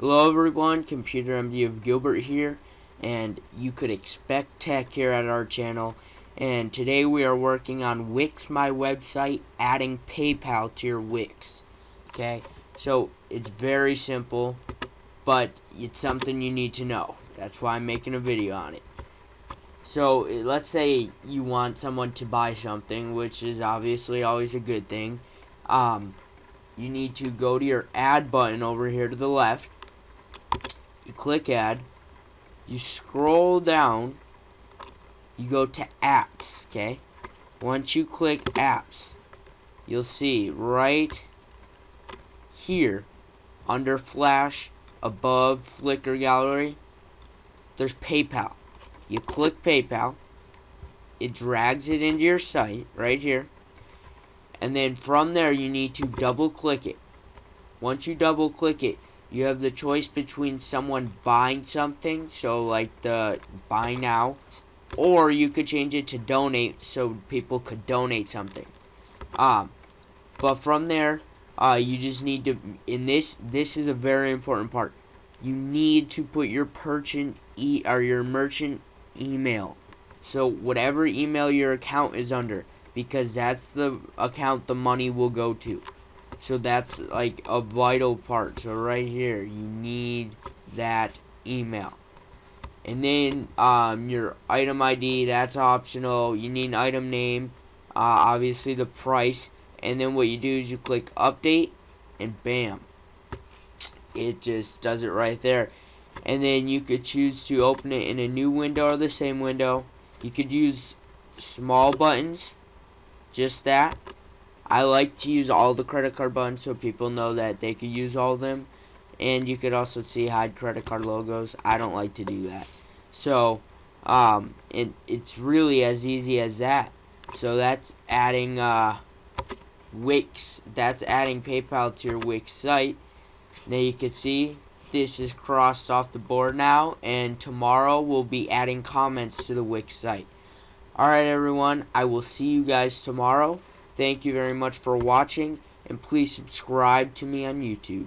Hello everyone, Computer MD of Gilbert here, and you could expect tech here at our channel. And today we are working on Wix My Website, adding PayPal to your Wix. Okay, so it's very simple, but it's something you need to know. That's why I'm making a video on it. So let's say you want someone to buy something, which is obviously always a good thing. You need to go to your add button over here to the left. You click add. You scroll down. You go to apps, okay? Once you click apps, you'll see right here under Flash, above Flickr gallery, there's PayPal. You click PayPal, it drags it into your site right here, and then from there you need to double click it. Once you double click it, you have the choice between someone buying something, so like the buy now, or you could change it to donate, so people could donate something. But from there, you just need to, in this is a very important part, you need to put your merchant email, so whatever email your account is under, because that's the account the money will go to. So that's like a vital part. So right here you need that email, and then your item ID, that's optional. You need an item name, obviously the price, and then what you do is you click update and bam, it just does it right there. And then you could choose to open it in a new window or the same window. You could use small buttons, just that. I like to use all the credit card buttons so people know that they could use all of them. And you could also see hide credit card logos. I don't like to do that. So, it's really as easy as that. So that's adding Wix. That's adding PayPal to your Wix site. Now you can see this is crossed off the board now, and tomorrow we'll be adding comments to the Wix site. Alright everyone, I will see you guys tomorrow. Thank you very much for watching, and please subscribe to me on YouTube.